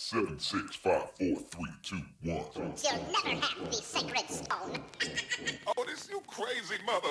7, 6, 5, 4, 3, 2, 1. You'll never have the sacred stone. Oh, this you crazy mother...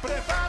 Brinda!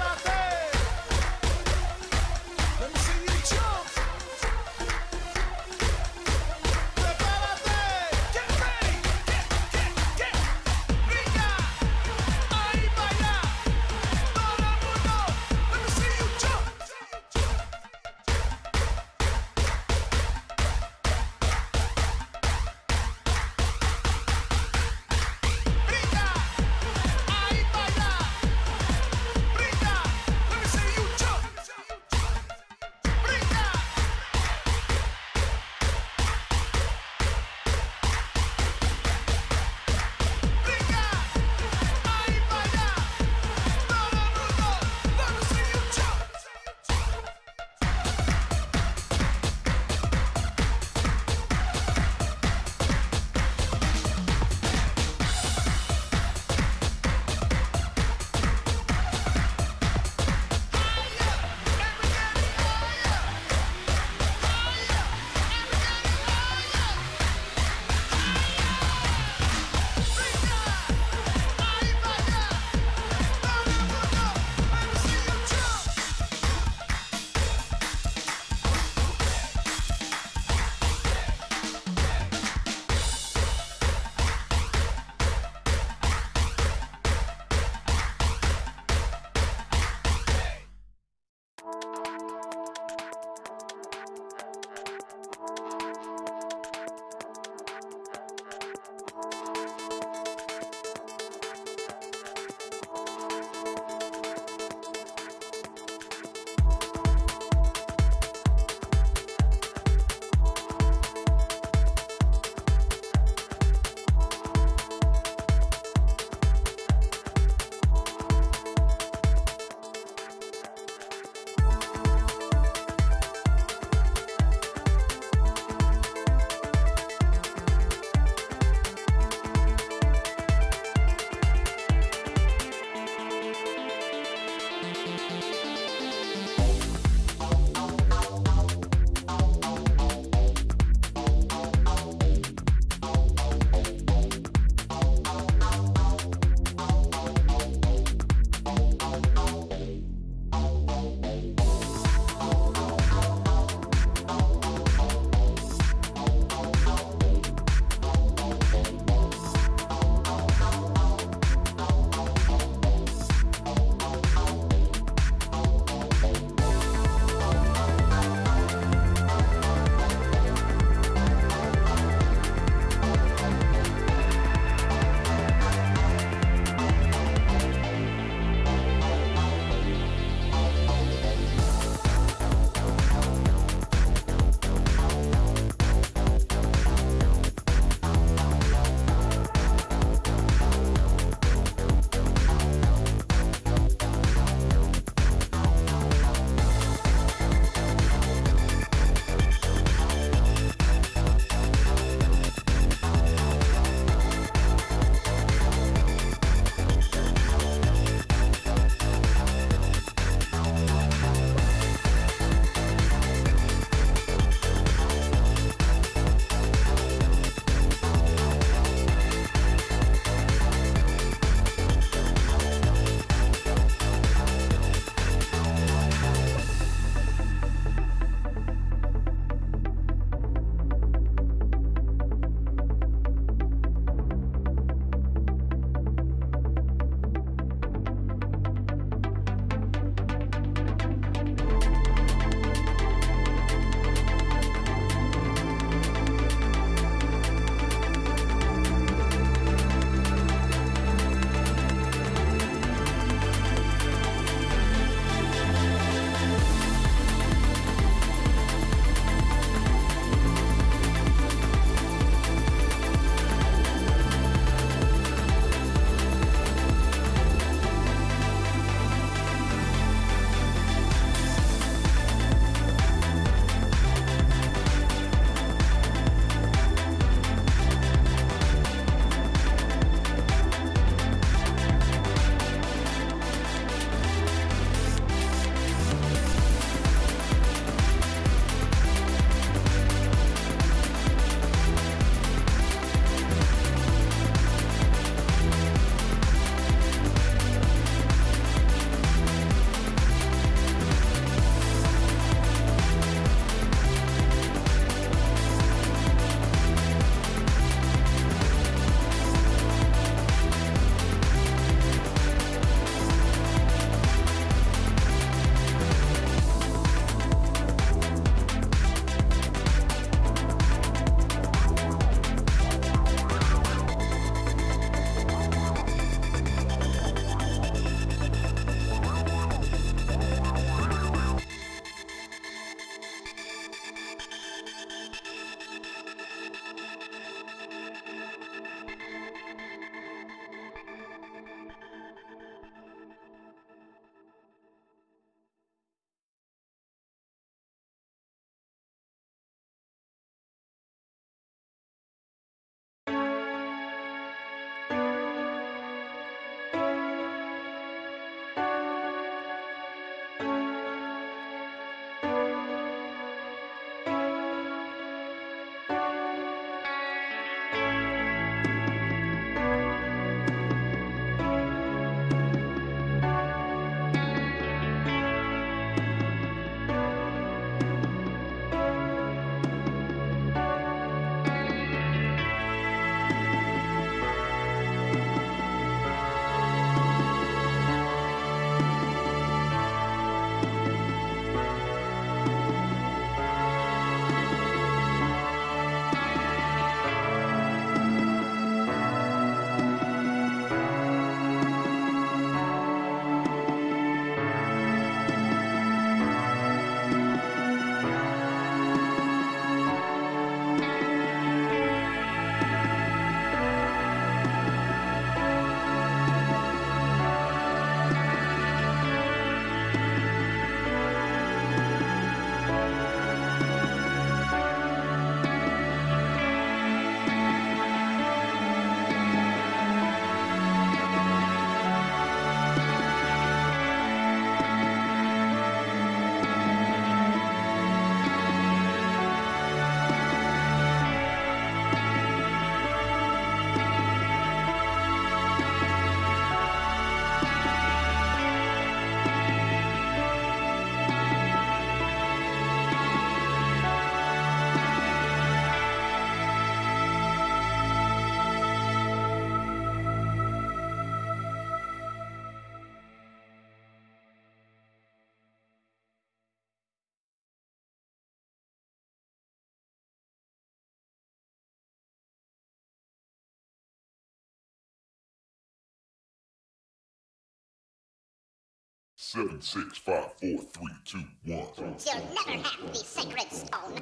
7, 6, 5, 4, 3, 2, 1. You'll never have the sacred stone.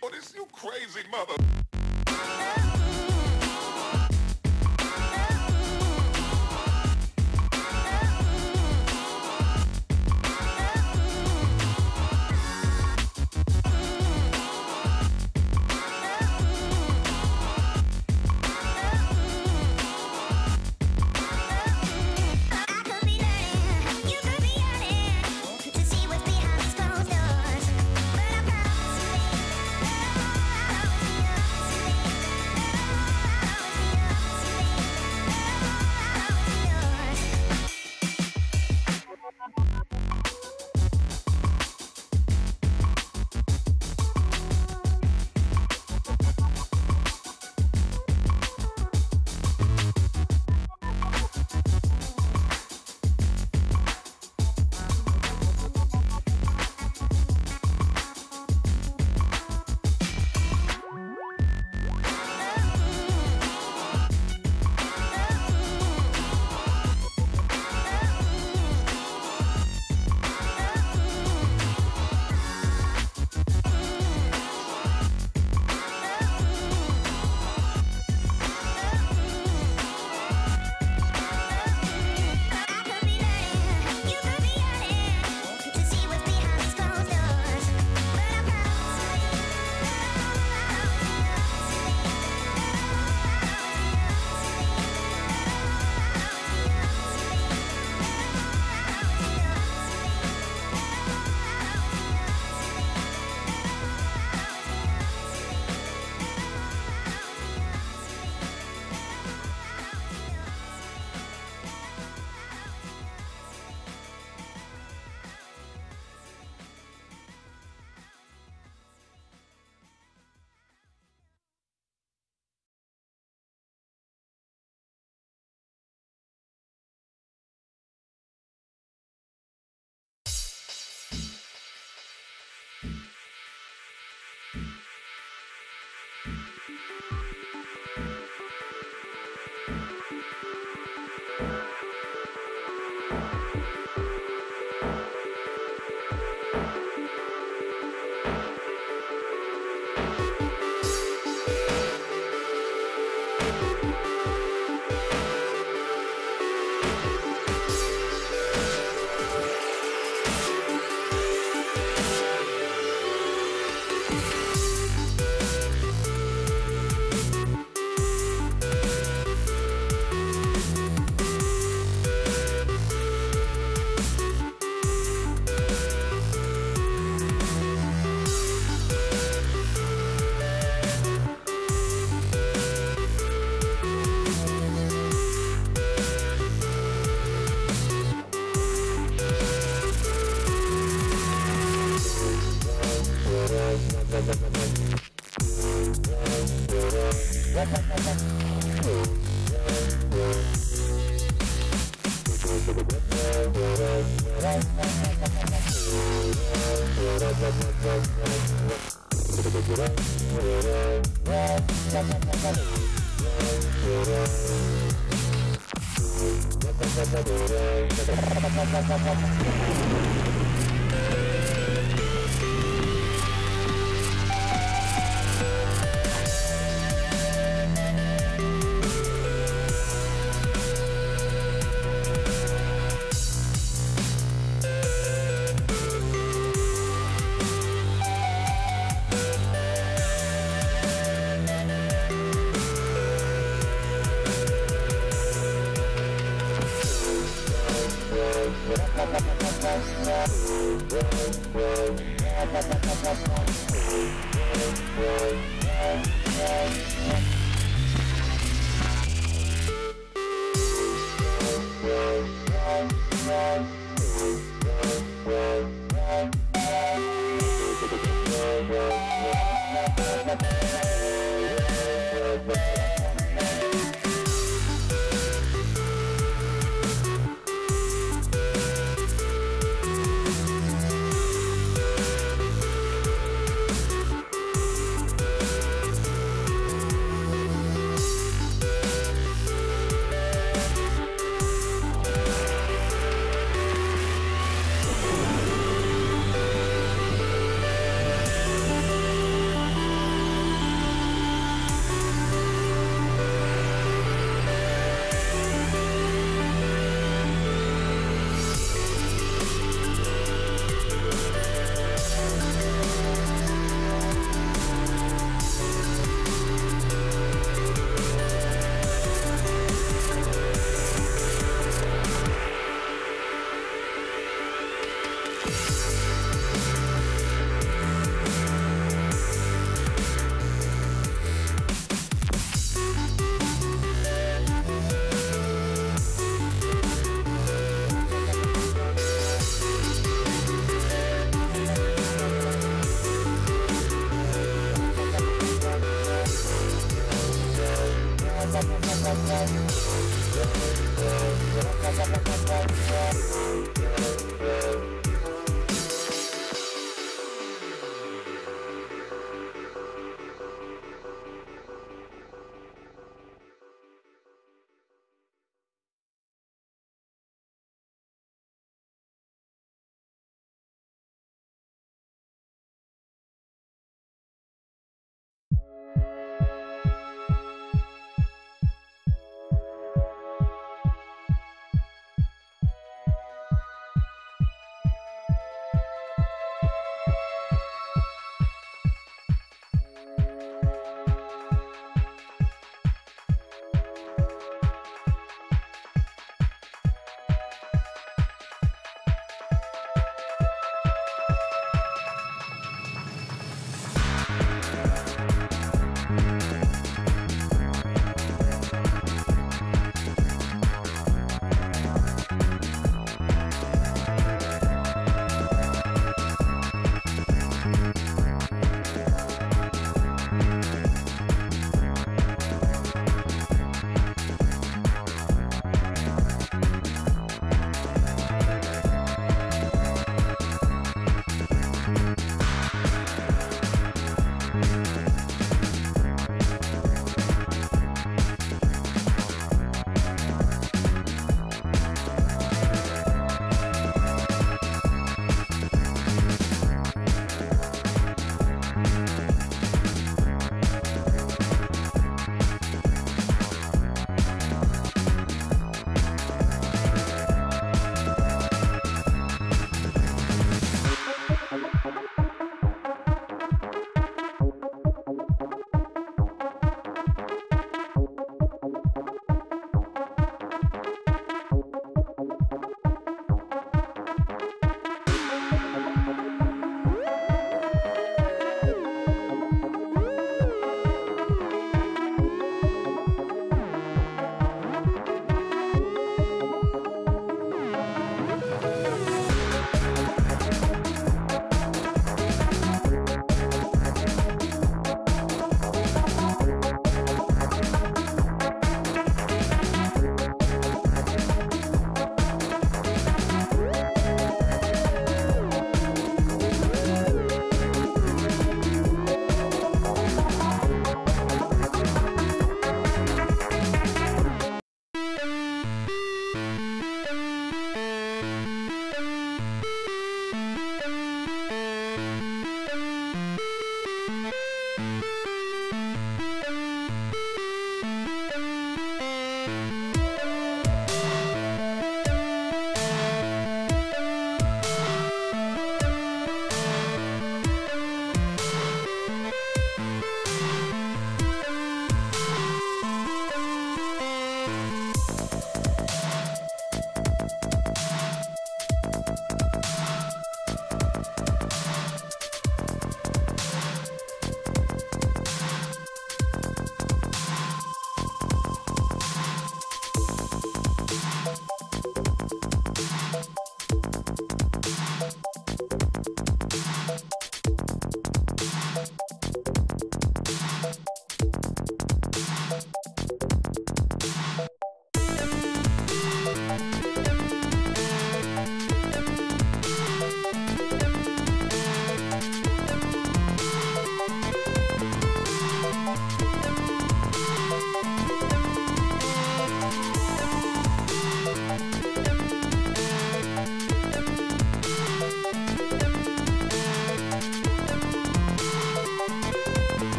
Oh, this you crazy mother.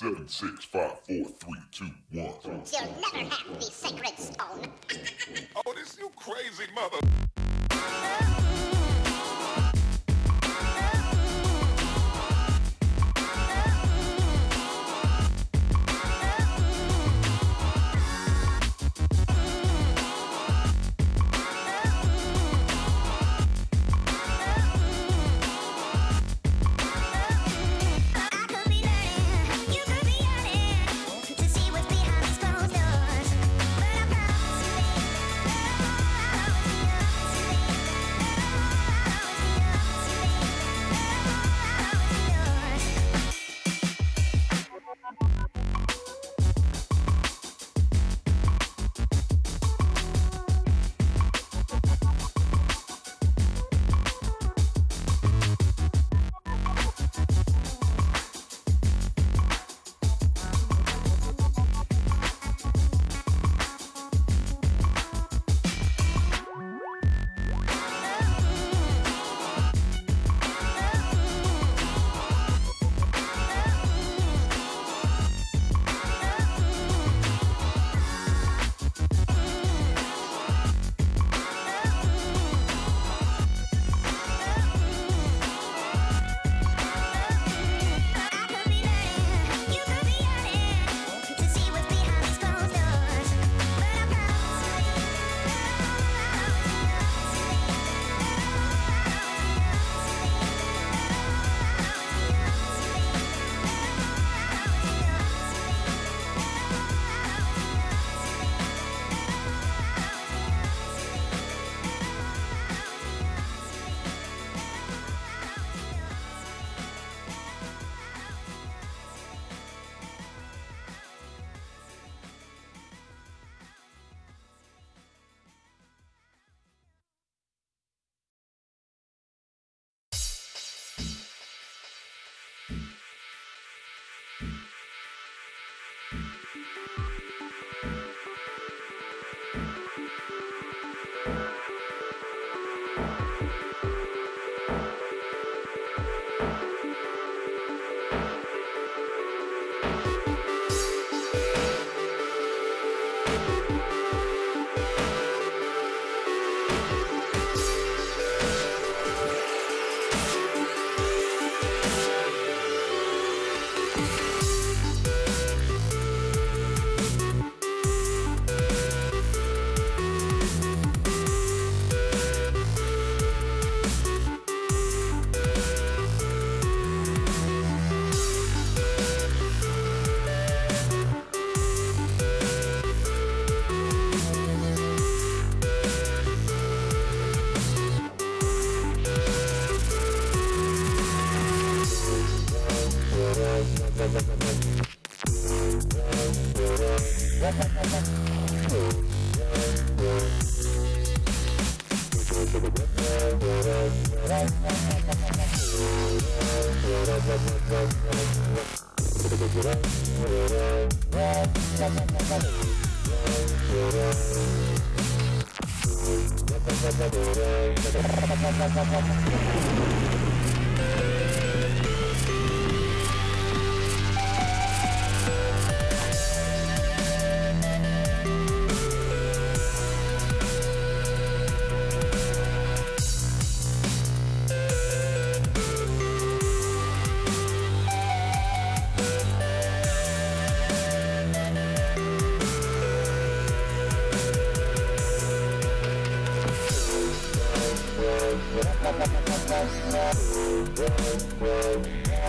7, 6, 5, 4, 3, 2, 1. You'll never have the sacred stone. Oh, this you crazy mother.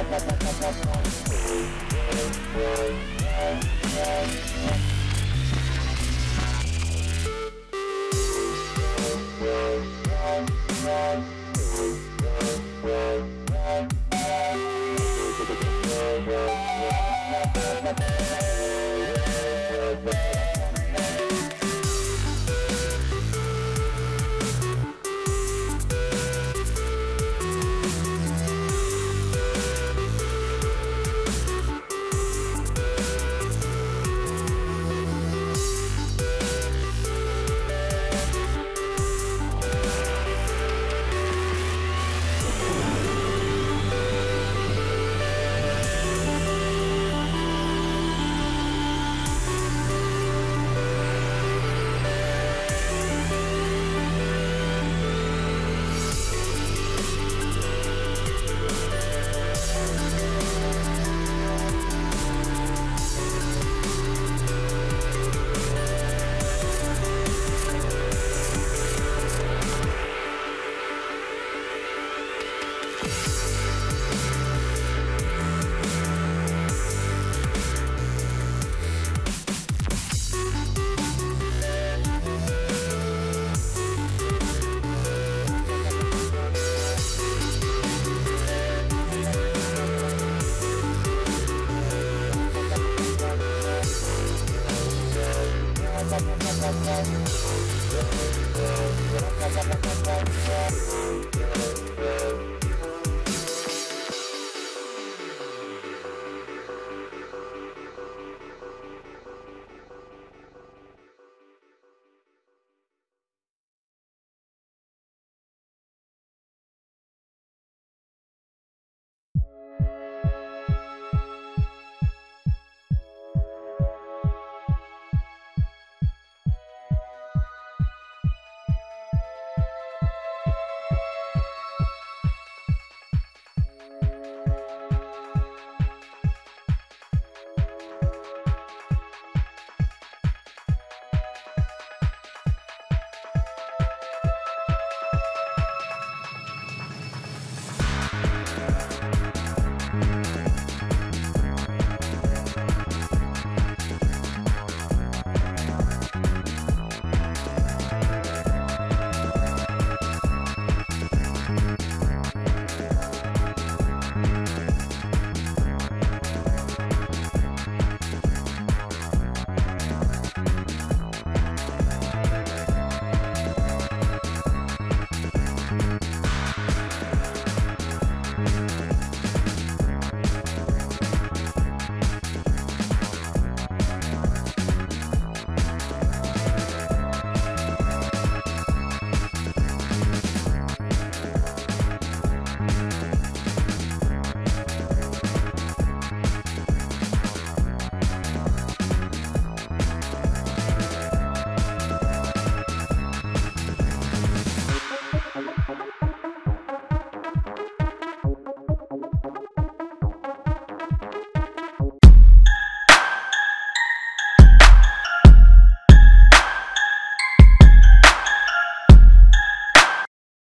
We'll be right back.